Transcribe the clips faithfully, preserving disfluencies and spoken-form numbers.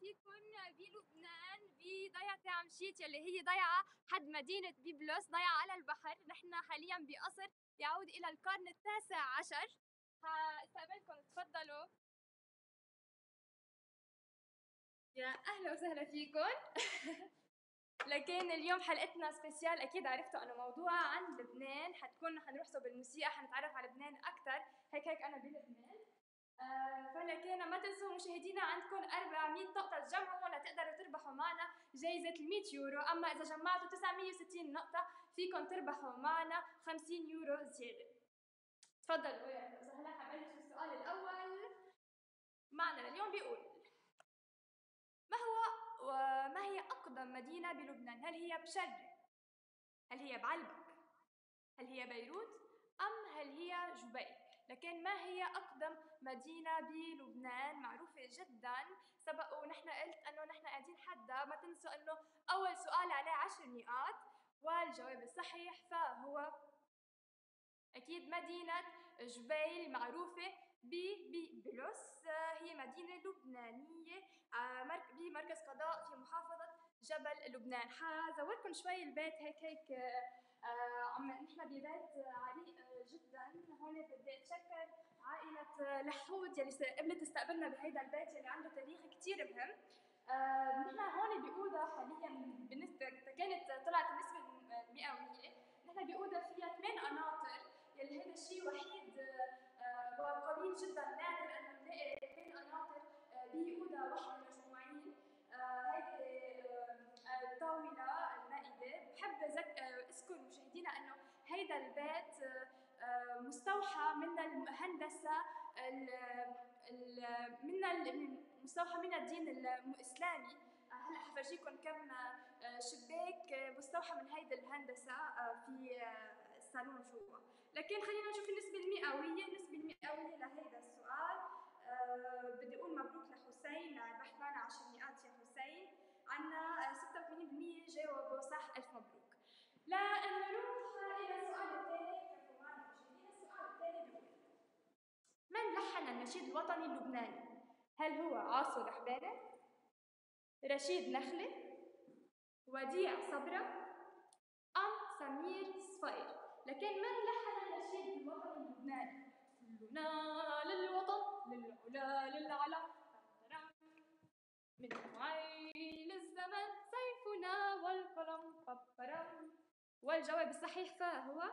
فيكم بلبنان بضيعة عمشيت اللي هي ضيعة حد مدينة بيبلس، ضيعة على البحر. نحن حاليا بقصر يعود إلى القرن التاسع عشر. هستقبلكم، تفضلوا. يا أهلا وسهلا فيكم. لكن اليوم حلقتنا سبيسيال، أكيد عرفتوا أنه موضوعها عن لبنان، حتكون حنروحوا بالموسيقى، حنتعرف على لبنان أكثر. هيك هيك أنا بلبنان. آه فلكن ما تنسوا مشاهدينا، عندكم أربعمية نقطة تجمعوا لتقدروا تربحوا معنا جائزة مية يورو، أما إذا جمعتوا تسعمية وستين نقطة فيكم تربحوا معنا خمسين يورو زيادة. تفضلوا يا أهلا وسهلا. حبلش بالسؤال الأول معنا اليوم، بيقول: ما هو وما هي أقدم مدينة بلبنان؟ هل هي بشرة؟ هل هي بعلبك؟ هل هي بيروت؟ أم هل هي جبيل؟ لكن ما هي أقدم مدينة بلبنان؟ معروفة جدا. سبق ونحن قلت أنه نحن قاعدين حدا. ما تنسوا أنه أول سؤال عليه عشر نقاط، والجواب الصحيح فهو أكيد مدينة جبيل، معروفة ببيبلس. هي مدينة لبنانية بمركز قضاء في محافظة جبل لبنان. حزوركم شوي البيت، هيك هيك عم نحن ببيت عريق جدا. هون بدي اتشكر عائلة لحود يلي قبلت تستقبلنا بهيدا البيت يلي عنده تاريخ كثير مهم. نحن هون بأوضة حاليا بالنسبة كانت طلعت النسبة مئوية، نحن بأوضة فيها ثمان قناطر، يلي هيدا الشيء وحيد وقليل جدا نادر انه نلاقي بين قناطر بأوضة واحدة مجموعين. هيدي الطاولة المائدة. بحب اذكر مشاهدينا انه هيدا البيت مستوحى من الهندسة من مستوحى من الدين الاسلامي. هلا حفرجيكم كم شباك مستوحى من هيدي الهندسة في الصالون جوا. لكن خلينا نشوف النسبة المئوية، النسبة المئوية لهيدا السؤال. أه بدي اقول مبروك لحسين، ربحت معنا عشر نقاط يا حسين، عنا ستة وثمانين بالمئة جاوبوا صح، ألف مبروك. لنروح إلى السؤال التالي، ركزوا معنا مشاهدينا. السؤال التالي بيقول: من لحن النشيد الوطني اللبناني؟ هل هو عاصو رحباني؟ رشيد نخلة؟ وديع صبرة؟ أم سمير صفير؟ لكن من لحن النشيد الوطني اللبناني؟ كلنا للوطن للعلا للعلا، من عيل الزمن سيفنا والقلم فبرم، والجواب الصحيح فهو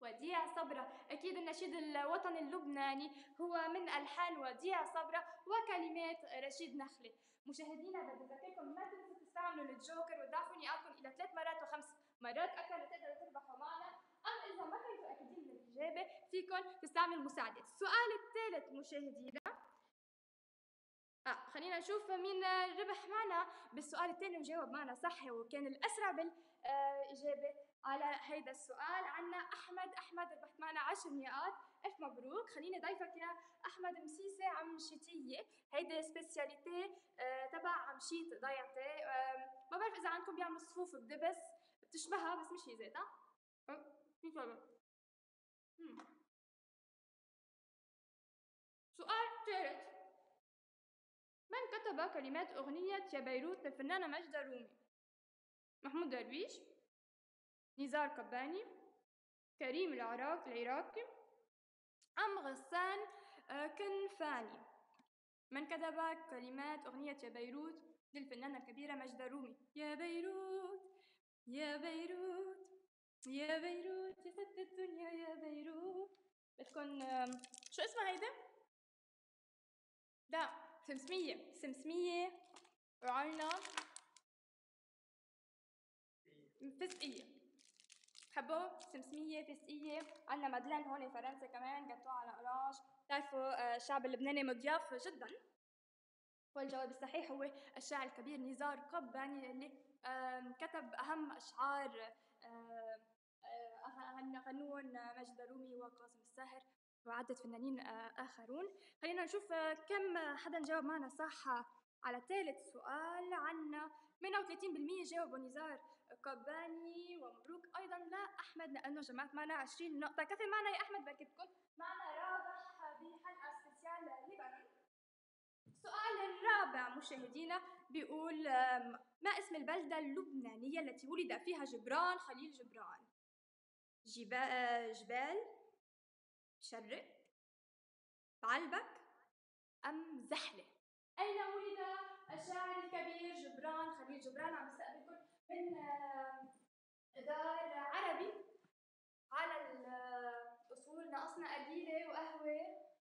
وديع صبرة. أكيد النشيد الوطني اللبناني هو من ألحان وديع صبرة وكلمات رشيد نخلة. مشاهدينا بذكركم ما تنسوا تستعملوا الجوكر وتضاعفوا نقاطكم إلى ثلاث مرات وخمس مرات أكثر لتقدروا تربحوا معنا، أم إذا ما كنتوا أكيدين من الإجابة فيكم تستعملوا مساعدات. السؤال الثالث مشاهدينا، آه خلينا نشوف مين ربح معنا بالسؤال الثاني وجاوب معنا صح وكان الأسرع بالإجابة على هيدا السؤال. عنا أحمد، أحمد ربحت معنا عشر نقاط، ألف مبروك. خليني ضيفك يا أحمد مسيسة عمشيتية، هيدي سبيسياليتي آه تبع عمشيت ضيعتي. آه ما بعرف إذا عندكم بيعملوا صفوف بدبس بتشبهها بس مش هي زيتها. سؤال ثالث: من كتب كلمات أغنية يا بيروت للفنانة ماجدة رومي؟ محمود درويش، نزار قباني، كريم العراق العراقي، أم غسان كنفاني؟ من كتب كلمات أغنية يا بيروت للفنانة الكبيرة ماجدة رومي؟ يا بيروت يا بيروت يا بيروت يا ست الدنيا يا بيروت. بدكم شو اسمها هيدا؟ لا، سمسمية، سمسمية وعينا فسقية. حبوا سمسمية فسقية. عنا مدلين هون فرنسا كمان، جاتو على أورانج. بتعرفوا الشعب اللبناني مضياف جدا، والجواب الصحيح هو الشاعر الكبير نزار قباني اللي كتب أهم أشعار غنون ماجدة رومي وقاسم الساهر وعدة فنانين آخرون. خلينا نشوف كم حدا جاوب معنا صح على ثالث سؤال. عنا ثمانية وثلاثين بالمئة جاوبوا نزار قباني، ومبروك أيضا لأحمد لأنه جمعت معنا عشرين نقطة. كفي معنا يا أحمد، بركي تكون معنا رابح بحلقة سبيسيال لبنان. السؤال الرابع مشاهدينا بيقول: ما اسم البلدة اللبنانية التي ولد فيها جبران خليل جبران؟ جبال، شرق، بعلبك، أم زحلة؟ أين ولد الشاعر الكبير جبران خليل جبران؟ عم بستقبلكم من دار عربي على الأصول، ناقصنا قليلة وقهوة،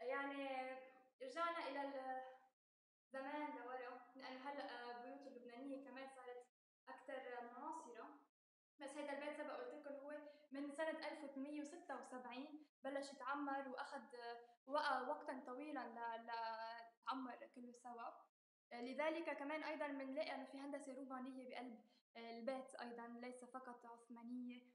يعني رجعنا إلى الزمان لورا، لأنه هلا البيوت اللبنانية كمان صارت أكثر معاصرة، بس هيدا البيت سبق قلت لكم هو من سنة ألف وثمانمئة وستة وسبعين بلش يتعمر وأخذ وقع وقتا طويلا لتعمر كله سوا، لذلك كمان أيضا بنلاقي إنه في هندسة رومانية بقلب البيت أيضا ليس فقط عثمانية.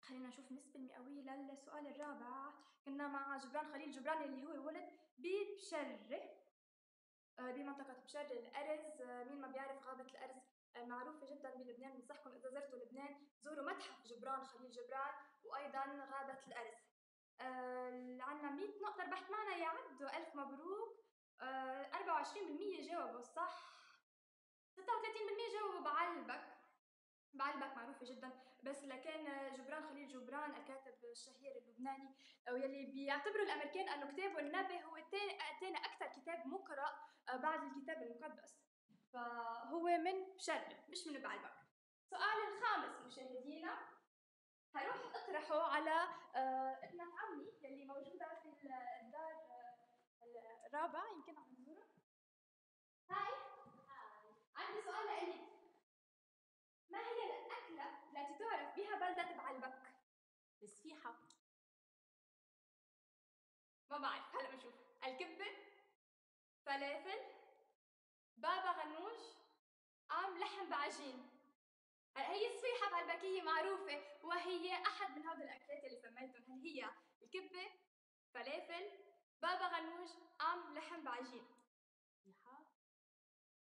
خلينا نشوف النسبة المئوية للسؤال الرابع، كنا مع جبران خليل جبران اللي هو ولد ببشرة بمنطقة بشرة الأرز، مين ما بيعرف غابة الأرز معروفة جدا بلبنان، بنصحكم إذا زرتوا لبنان زوروا متحف جبران خليل جبران وأيضا غابة الأرز. عنا مئة نقطة ربحت معنا يعدوا، ألف مبروك. أربعة وعشرين بالمئة جاوبوا صح، ستة وثلاثين بالمئة جاوبوا بعلبك، بعلبك معروفة جدا، بس لكان جبران خليل جبران الكاتب الشهير اللبناني واللي بيعتبروا الأمريكان أنه كتابه النبي هو ثاني أكثر كتاب مقرأ بعد الكتاب المقدس، فهو من بشرة مش من بعلبك. سؤال الخامس مشاهدينا هروح أطرحه على ابنة عمي اللي موجودة في الدار الرابع، يمكن عم نزورها. هاي هاي، عندي سؤال لإلك: ما هي الأكلة التي تعرف بها بلدة بعلبك؟ السفيحة، ما بعرف هلا بنشوف، الكبة، فلافل، بابا غنوج، أم لحم بعجين؟ هلا هي السفيحة بعلبكية معروفة وهي أحد من هود الأكلات اللي سميتهم، هل هي الكبة، فلافل، بابا غنوج، أم لحم بعجين؟ سفيحة،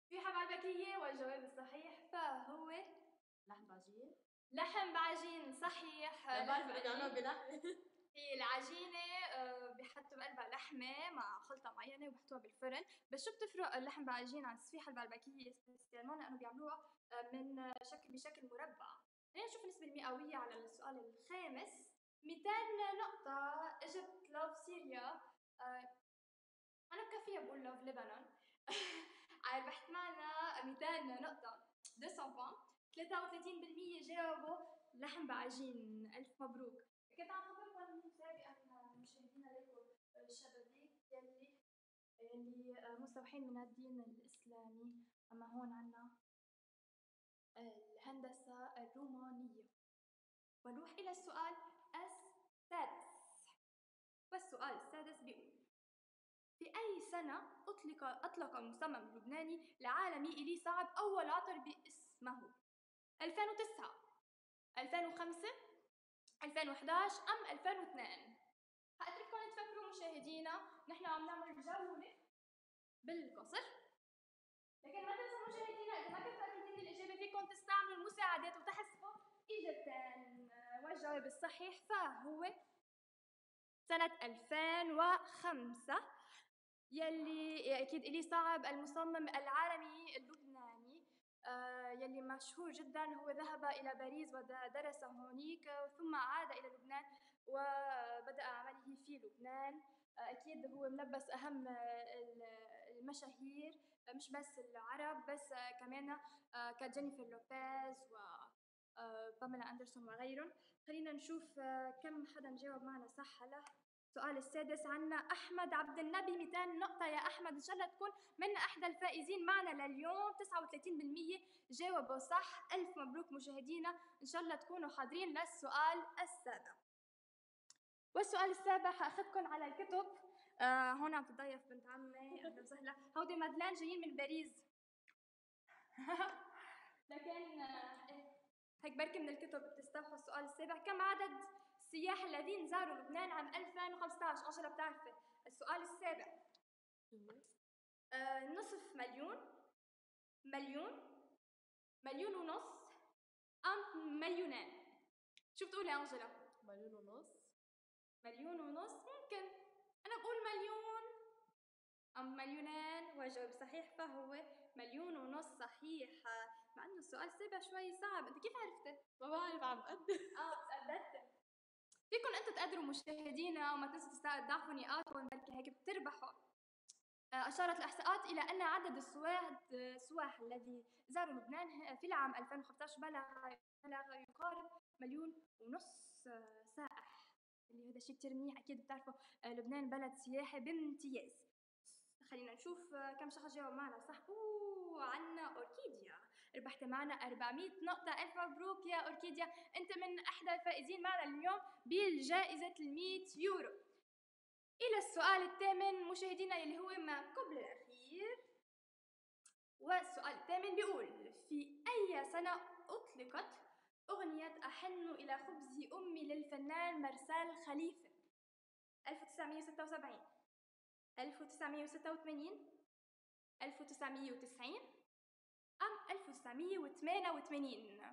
سفيحة بعلبكية، والجواب الصحيح فهو لحم بعجين. لحم بعجين صحيح، بعرف انه بلحم، هي العجينه بحطوا بقلبها لحمه مع خلطه معينه وبحطوها بالفرن، بس شو بتفرق اللحم بعجين عن السفيحه البعلبكيه سبيسيالمون؟ لانه بيعملوها من شكل بشكل مربع. خلينا نشوف النسبه المئويه على السؤال الخامس، مئتين نقطه اجت لوف سوريا، انا بكفيها بقول لوف لبنان. ربحت معنا مئتين نقطه، مئتين، ثلاثة وثلاثين بالمئة جاوبوا لحم بعجين، ألف مبروك. كنت عم خبركم سابقا مشاهدينا لكم الشبابيك يلي اللي مستوحين من الدين الإسلامي، أما هون عنا الهندسة الرومانية. ونروح إلى السؤال السادس، والسؤال السادس بيقول: في أي سنة أطلق أطلق المصمم اللبناني العالمي إلي صعب أول عطر باسمه؟ ألفين وتسعة، ألفين وخمسة، ألفين وإحدى عشر، أم ألفين واثنين؟ هاترككم تفكروا مشاهدينا، نحن عم نعمل جولة بالقصر، لكن ما تنسوا مشاهدينا إذا ما كنتوا أكدين الإجابة فيكم تستعملوا المساعدات وتحسبوا إجابتين، والجواب الصحيح فهو سنة ألفين وخمسة، يلي أكيد إلي صعب المصمم العالمي اللبناني يلي مشهور جدا، هو ذهب إلى باريس ودرس هونيك ثم عاد إلى لبنان وبدأ عمله في لبنان. أكيد هو ملبس أهم المشاهير مش بس العرب، بس كمان كجينيفر لوبيز وباميلا أندرسون وغيرهم. خلينا نشوف كم حدا جاوب معنا صح. له السؤال السادس عنا أحمد عبد النبي، مئتين نقطة يا أحمد، إن شاء الله تكون من أحد الفائزين معنا لليوم. تسعة وثلاثين بالمئة جاوبوا صح، ألف مبروك مشاهدينا، إن شاء الله تكونوا حاضرين للسؤال السابع. والسؤال السابع هأخذكم على الكتب، آه هون عم تضيف بنت عمي، أهلا وسهلا، هودي مدلان جايين من باريس. لكن هيك بركي من الكتب بتستوحوا السؤال السابع: كم عدد السياح الذين زاروا لبنان عام ألفين وخمسة عشر؟ أنجلا بتعرفي السؤال السابع. آه، نصف مليون، مليون، مليون ونص، أم مليونين؟ شو بتقولي أنجلا؟ مليون ونص. مليون ونص ممكن، أنا بقول مليون أما مليونان وجواب صحيح فهو مليون ونص صحيح، مع أنه السؤال سبع شوي صعب. أنت كيف عرفته؟ ما بعرف، عم بقدر. آه تقدرت. فيكم أنتم تقدروا مشاهدينا، وما تنسوا تستضافوا نقاطكم بركي هيك بتربحوا. أشارت الإحصاءات إلى أن عدد السواح السواح الذي زاروا لبنان في العام ألفين وخمسة عشر بلغ بلغ يقارب مليون ونص سائح، اللي هذا شيء كثير منيح. أكيد بتعرفوا لبنان بلد سياحي بامتياز. خلينا نشوف كم شخص جاوا معنا صح. اوه عنا اوركيديا، ربحت معنا أربعمية نقطة، ألف مبروك يا اوركيديا، أنت من أحد الفائزين معنا اليوم بالجائزة المية يورو. إلى السؤال الثامن مشاهدينا اللي هو ما قبل الأخير، والسؤال الثامن بيقول في أي سنة أطلقت أغنية أحن إلى خبز أمي للفنان مرسال خليفة؟ ألف وتسعمية وستة وسبعين، ألف وتسعمية وستة وثمانين، ألف وتسعمية وتسعين، أم ألف وتسعمية وثمانية وثمانين؟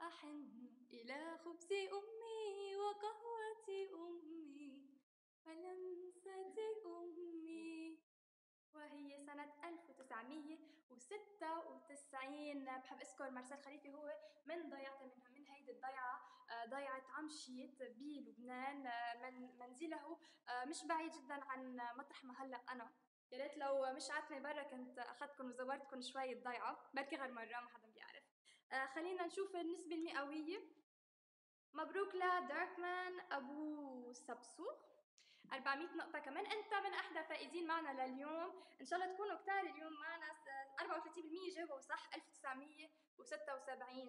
أحن إلى خبز أمي وقهوة أمي ولمسة أمي، وهي سنة ألف وتسعمية وستة وتسعين. بحب أذكر مرسال خليفة هو من ضيعته من من هيدي الضيعة، ضيعة عمشيت بلبنان، من منزله مش بعيد جدا عن مطرح ما هلا أنا. يا ريت لو مش عتمة برا كنت أخذتكم وزورتكم شوي الضيعة، بركي غير مرة ما حدا بيعرف. خلينا نشوف النسبة المئوية. مبروك لداركمان أبو سبسو، أربعمية نقطة كمان، أنت من أحد الفائزين معنا لليوم. إن شاء الله تكونوا كتار اليوم معنا. أربعة وثلاثين بالمية جاوبوا صح، ألف وتسعمية وستة وسبعين.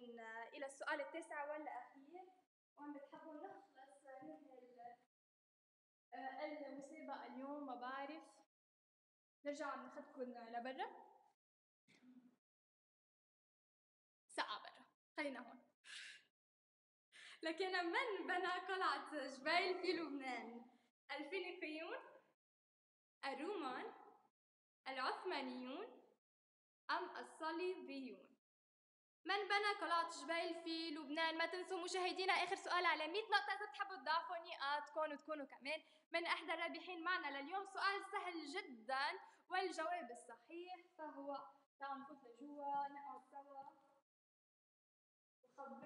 إلى السؤال التاسع والأخير، وعم بتحبوا نخلص من المسابقة اليوم. ما بعرف نرجع عم ناخدكم لبرا، ساعة برا، خلينا هون. لكن من بنى قلعة جبيل في لبنان؟ الفينيقيون، الرومان، العثمانيون، أم الصليبيون؟ من بنى قلعة جبيل في لبنان؟ ما تنسوا مشاهدينا آخر سؤال على مية نقطة، إذا بتحبوا تضاعفوا نقاطكم وتكونوا كمان من أحد الرابحين معنا لليوم. سؤال سهل جدا، والجواب الصحيح فهو، تعالوا نفوت لجوا نقعد سوا وخبركم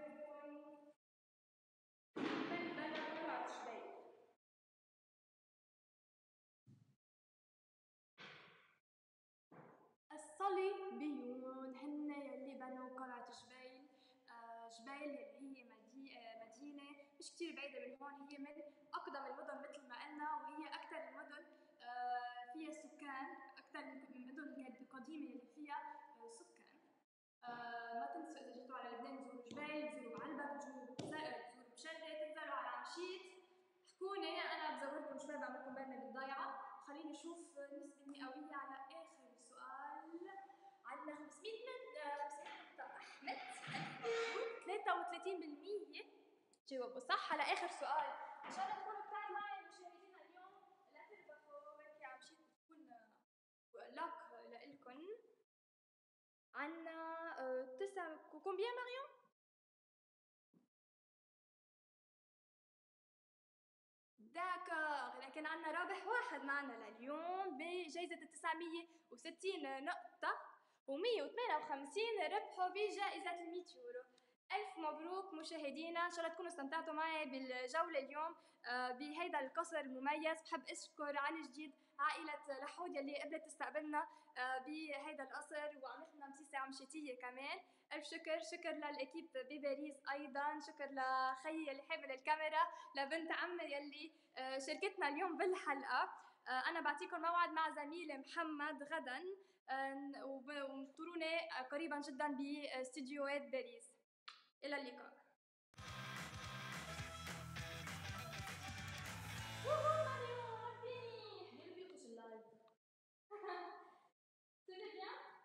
من بنى قلعة جبيل. الصليبيون هن يلي بنوا قلعة جبيل. جبيل اللي هي مدينة مش كتير بعيدة من هون، هي من أقدم المدن مثل ما قلنا، وهي أكثر المدن فيها سكان، أكثر المدن القديمة اللي فيها سكان. ما تنسوا إذا جيتوا على لبنان تزوروا جبيل، تزوروا علبك، تزوروا بشرة، تنزلوا على عمشيت، حكوني أنا بزوركم شوي، بعملكم بالنا بالضيعة. خليني أشوف النسبة المئوية على آخر سؤال. عندنا خمسمية نقطة، أحمد ثلاثة وثلاثين بالمية جاوبوا صح على آخر سؤال. إن شاء الله تكونوا كتار معي مشاهدينا اليوم، لا تربحوا بركي عم شي تكون لك لإلكن. عندنا تسعة كومبيان ماريون؟ داكر، لكن عنا رابح واحد معنا لليوم بجائزة تسعمية وستين نقطة، ومية وثمانية وخمسين ربحوا بجائزة المية يورو. ألف مبروك مشاهدينا، إن شاء الله تكونوا استمتعتوا معي بالجولة اليوم بهيدا القصر المميز. بحب أشكر عن جديد عائلة لحود يلي قبلت تستقبلنا بهيدا القصر وعملت لنا مسيسة عمشتية كمان. ألف شكر، شكر للأكيب بباريس، أيضا شكر لخيي اللي حامل الكاميرا، لبنت عمي يلي شاركتنا اليوم بالحلقة. أنا بعطيكم موعد مع زميلي محمد غدا، وانطروني قريبا جدا باستديوهات باريس. إلى اللقاء.